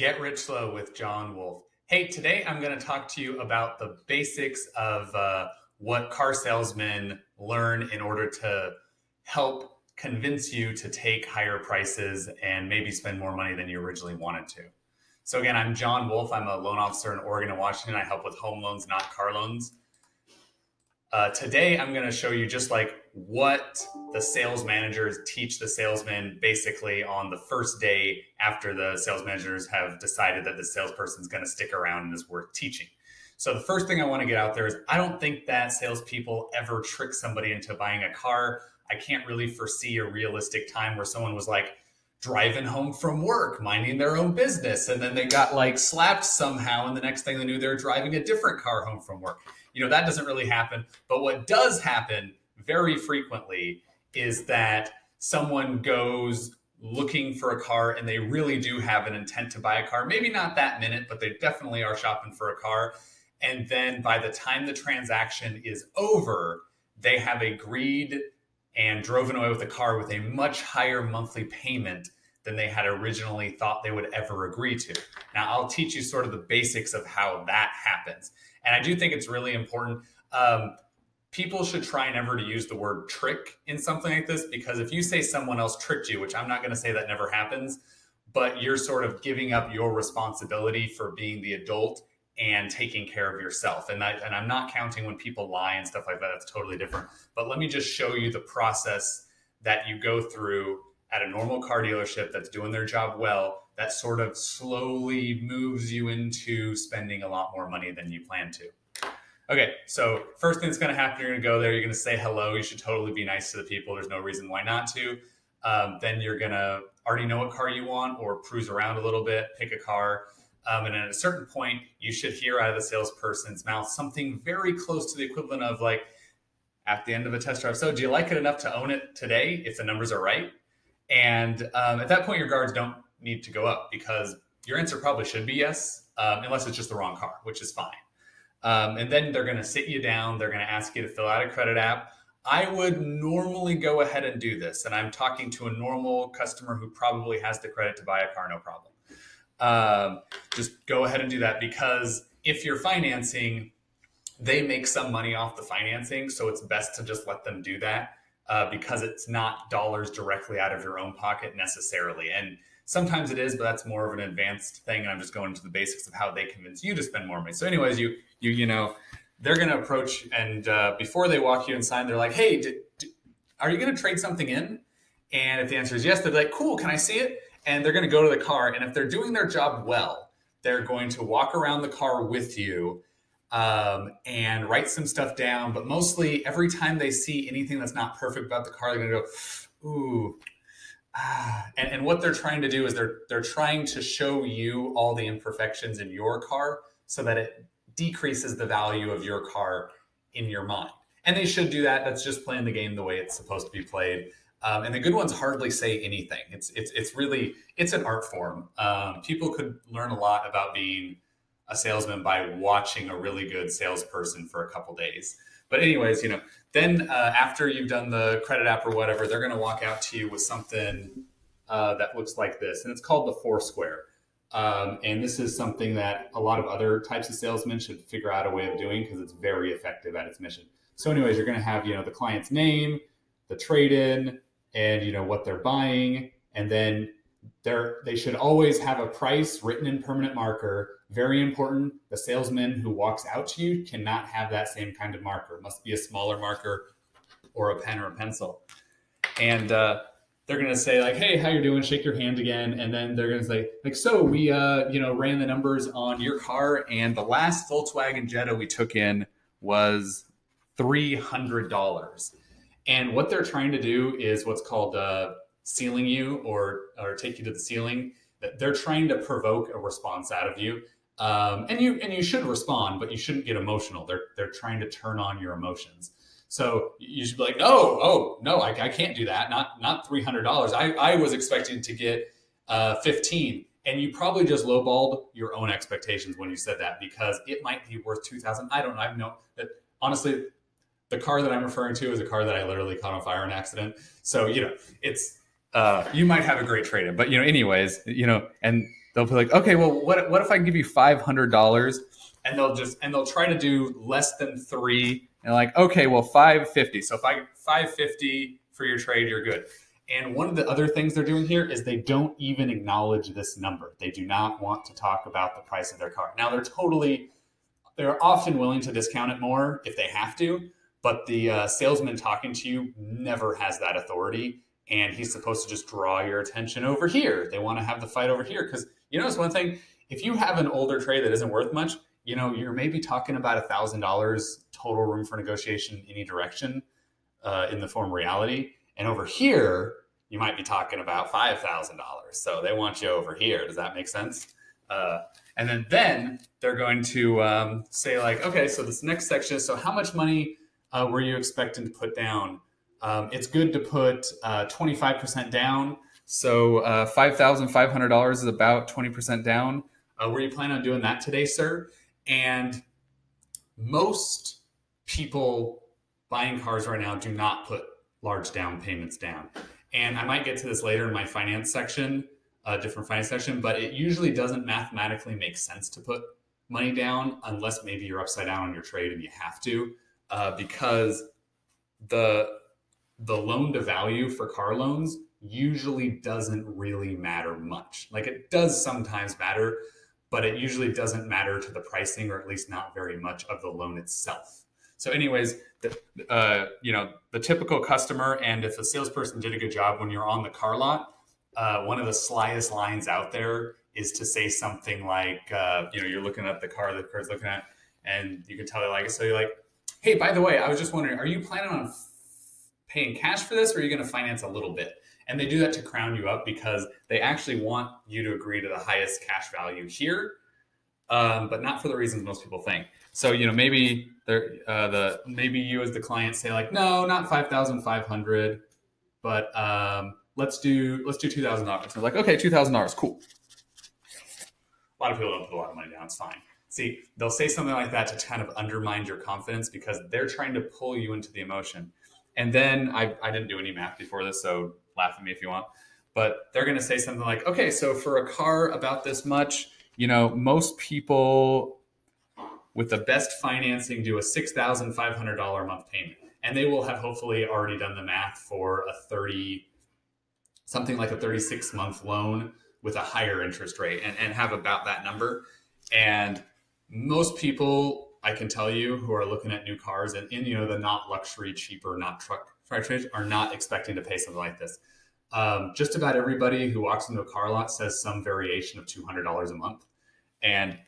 Get Rich Slow with John Wolf. Hey, today I'm going to talk to you about the basics of what car salesmen learn in order to help convince you to take higher prices and maybe spend more money than you originally wanted to. So again, I'm John Wolf. I'm a loan officer in Oregon and Washington. I help with home loans, not car loans. Today, I'm going to show you just like what the sales managers teach the salesman basically on the first day after the sales managers have decided that the salesperson is going to stick around and is worth teaching. So the first thing I want to get out there is I don't think that salespeople ever trick somebody into buying a car. I can't really foresee a realistic time where someone was like driving home from work, minding their own business, and then they got like slapped somehow, and the next thing they knew, they were driving a different car home from work. You know, that doesn't really happen. But what does happen very frequently is that someone goes looking for a car and they really do have an intent to buy a car. Maybe not that minute, but they definitely are shopping for a car. And then by the time the transaction is over, they have agreed and driven away with a car with a much higher monthly payment than they had originally thought they would ever agree to. Now, I'll teach you sort of the basics of how that happens. And I do think it's really important. People should try never to use the word trick in something like this, because if you say someone else tricked you, which I'm not going to say that never happens, but you're sort of giving up your responsibility for being the adult and taking care of yourself. And I'm not counting when people lie and stuff like that. That's totally different. But let me just show you the process that you go through at a normal car dealership that's doing their job well, that sort of slowly moves you into spending a lot more money than you plan to. Okay, so first thing that's gonna happen, you're gonna go there, you're gonna say hello, you should totally be nice to the people, there's no reason why not to. Then you're gonna already know what car you want or cruise around a little bit, pick a car. And at a certain point, you should hear out of the salesperson's mouth something very close to the equivalent of like, at the end of a test drive, so do you like it enough to own it today if the numbers are right? And at that point, your guards don't need to go up because your answer probably should be yes, unless it's just the wrong car, which is fine. And then they're going to sit you down. They're going to ask you to fill out a credit app. I would normally go ahead and do this. And I'm talking to a normal customer who probably has the credit to buy a car, no problem. Just go ahead and do that, because if you're financing, they make some money off the financing. So it's best to just let them do that. Because it's not dollars directly out of your own pocket necessarily. And sometimes it is, but that's more of an advanced thing. And I'm just going into the basics of how they convince you to spend more money. So anyways, you know, they're going to approach, and before they walk you inside, they're like, hey, are you going to trade something in? And if the answer is yes, they're like, cool, can I see it? And they're going to go to the car. And if they're doing their job well, they're going to walk around the car with you and write some stuff down. But mostly every time they see anything that's not perfect about the car, they're gonna go, ooh, ah. And what they're trying to do is they're trying to show you all the imperfections in your car so that it decreases the value of your car in your mind. And they should do that. That's just playing the game the way it's supposed to be played. And the good ones hardly say anything. It's really, it's an art form. People could learn a lot about being a salesman by watching a really good salesperson for a couple days. But anyways, you know, then after you've done the credit app or whatever, they're going to walk out to you with something that looks like this. And it's called the Foursquare. And this is something that a lot of other types of salesmen should figure out a way of doing, because it's very effective at its mission. So anyways, you're going to have, you know, the client's name, the trade-in, and, you know, what they're buying. And then they should always have a price written in permanent marker. Very important. The salesman who walks out to you cannot have that same kind of marker. It must be a smaller marker or a pen or a pencil. And they're going to say like, hey, how you doing? Shake your hand again. And then they're going to say like, so we, you know, ran the numbers on your car, and the last Volkswagen Jetta we took in was $300. And what they're trying to do is what's called ceiling you, or take you to the ceiling. They're trying to provoke a response out of you. And you should respond, but you shouldn't get emotional. They're trying to turn on your emotions. So you should be like, oh no, I can't do that. Not $300. I was expecting to get 15. And you probably just lowballed your own expectations when you said that, because it might be worth 2,000. I don't know. I've known that, honestly, the car that I'm referring to is a car that I literally caught on fire in an accident. So, you know, you might have a great trade-in, but, you know, anyways, you know, and they'll be like, okay, well, what if I give you $500? And they'll try to do less than three. And like, okay, well, $550. So if I $550 for your trade, you're good. And one of the other things they're doing here is they don't even acknowledge this number. They do not want to talk about the price of their car. Now they're often willing to discount it more if they have to, but the salesman talking to you never has that authority. And he's supposed to just draw your attention over here. They want to have the fight over here. Because you notice one thing, if you have an older trade that isn't worth much, you know, you're maybe talking about $1,000 total room for negotiation in any direction in the form reality. And over here, you might be talking about $5,000. So they want you over here. Does that make sense? And then they're going to say like, okay, so this next section is, so how much money were you expecting to put down? It's good to put 25% down. So $5,500 is about 20% down. Were you planning on doing that today, sir? And most people buying cars right now do not put large down payments down. And I might get to this later in my finance section, a different finance section, but it usually doesn't mathematically make sense to put money down unless maybe you're upside down on your trade and you have to, because the loan to value for car loans usually doesn't really matter much. Like it does sometimes matter, but it usually doesn't matter to the pricing, or at least not very much of the loan itself. So anyways, the typical customer, and if the salesperson did a good job when you're on the car lot, one of the slyest lines out there is to say something like, you're looking at the car that the car's looking at, and you can tell they like it. So you're like, hey, by the way, I was just wondering, are you planning on paying cash for this, or are you going to finance a little bit? And they do that to crown you up because they actually want you to agree to the highest cash value here, but not for the reasons most people think. So, maybe you as the client say like, no, not 5,500, but let's do $2,000. They're like, okay, $2,000, cool. A lot of people don't put a lot of money down. It's fine. See, they'll say something like that to kind of undermine your confidence because they're trying to pull you into the emotion. And then I didn't do any math before this, so laugh at me if you want, but they're going to say something like, okay, so for a car about this much, most people with the best financing do a $6,500 a month payment. And they will have hopefully already done the math for something like a 36-month loan with a higher interest rate and have about that number. And most people, I can tell you, who are looking at new cars and in the not luxury, cheaper, not truck trades, are not expecting to pay something like this. Just about everybody who walks into a car lot says some variation of $200 a month. And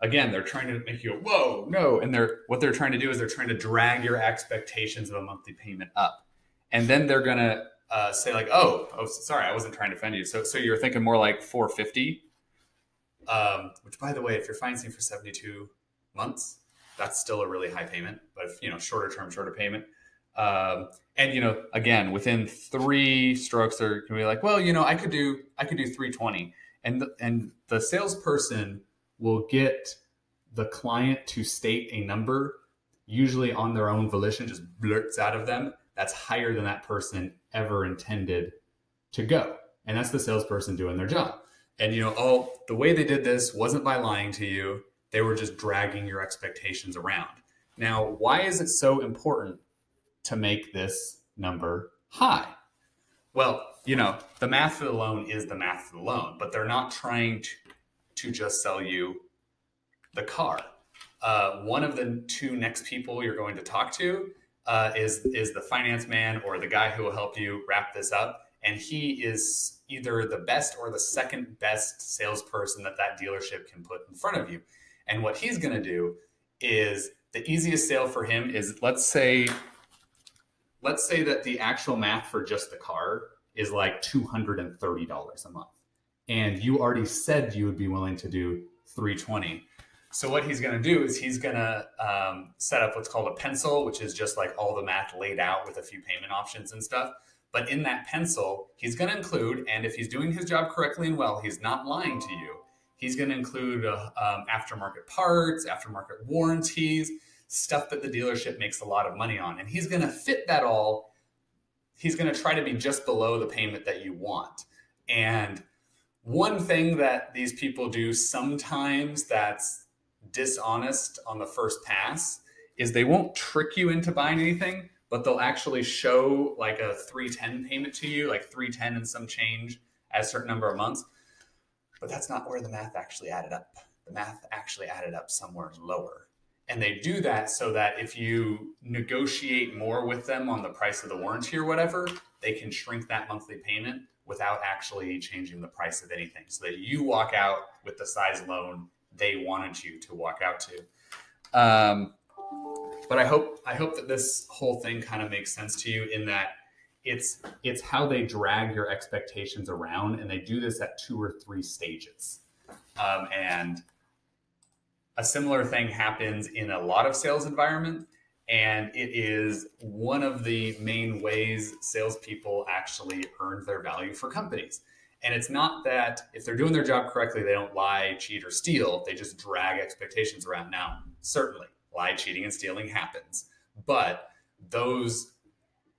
again, they're trying to make you go, whoa, no. And they're trying to drag your expectations of a monthly payment up. And then they're going to say like, oh, sorry, I wasn't trying to offend you. So you're thinking more like $450, which, by the way, if you're financing for 72 months, that's still a really high payment, but if, shorter payment. And again, within three strokes, they're gonna be like, well, I could do 320, and the salesperson will get the client to state a number, usually on their own volition, just blurts out of them, that's higher than that person ever intended to go. And that's the salesperson doing their job. And the way they did this wasn't by lying to you. They were just dragging your expectations around. Now, why is it so important to make this number high? Well, the math for the loan is the math for the loan, but they're not trying to just sell you the car. One of the two next people you're going to talk to is the finance man or the guy who will help you wrap this up. And he is either the best or the second best salesperson that dealership can put in front of you. And what he's going to do is, the easiest sale for him is, let's say that the actual math for just the car is like $230 a month. And you already said you would be willing to do $320. So what he's going to do is he's going to set up what's called a pencil, which is just like all the math laid out with a few payment options and stuff. But in that pencil, he's going to include, and if he's doing his job correctly and well, he's not lying to you, he's going to include aftermarket parts, aftermarket warranties, stuff that the dealership makes a lot of money on. And he's going to fit that all. He's going to try to be just below the payment that you want. And One thing that these people do sometimes that's dishonest on the first pass is they won't trick you into buying anything, but they'll actually show like a 310 payment to you, like 310 and some change at a certain number of months. But that's not where the math actually added up. The math actually added up somewhere lower. And they do that so that if you negotiate more with them on the price of the warranty or whatever, they can shrink that monthly payment without actually changing the price of anything, so that you walk out with the size loan they wanted you to walk out to. But I hope that this whole thing kind of makes sense to you, in that it's how they drag your expectations around, and they do this at 2 or 3 stages. And a similar thing happens in a lot of sales environment, and it is one of the main ways salespeople actually earn their value for companies. And it's not that if they're doing their job correctly, they don't lie, cheat, or steal. They just drag expectations around. Now, certainly, lie, cheating, and stealing happens, but those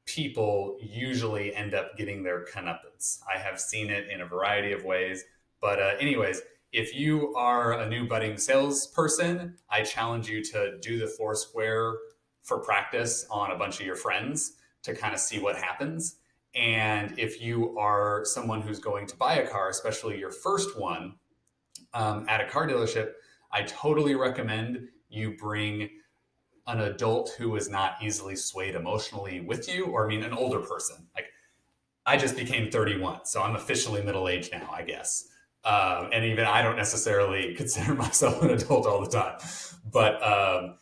people usually end up getting their comeuppance. I have seen it in a variety of ways, but anyways, if you are a new budding salesperson, I challenge you to do the 4Square for practice on a bunch of your friends to kind of see what happens. And if you are someone who's going to buy a car, especially your first one at a car dealership, I totally recommend you bring an adult who is not easily swayed emotionally with you, or I mean, an older person. Like, I just became 31, so I'm officially middle-aged now, I guess. And even I don't necessarily consider myself an adult all the time, but,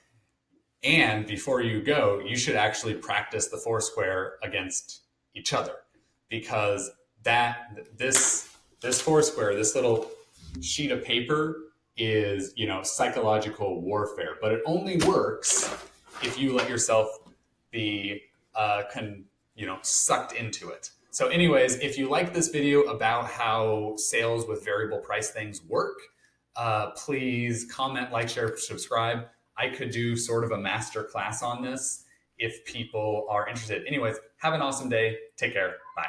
and before you go, you should actually practice the 4Square against each other, because this 4Square, this little sheet of paper, is, you know, psychological warfare, but it only works if you let yourself be, sucked into it. So anyways, if you like this video about how sales with variable price things work, please comment, like, share, subscribe. I could do sort of a master class on this if people are interested. Anyways, have an awesome day. Take care. Bye.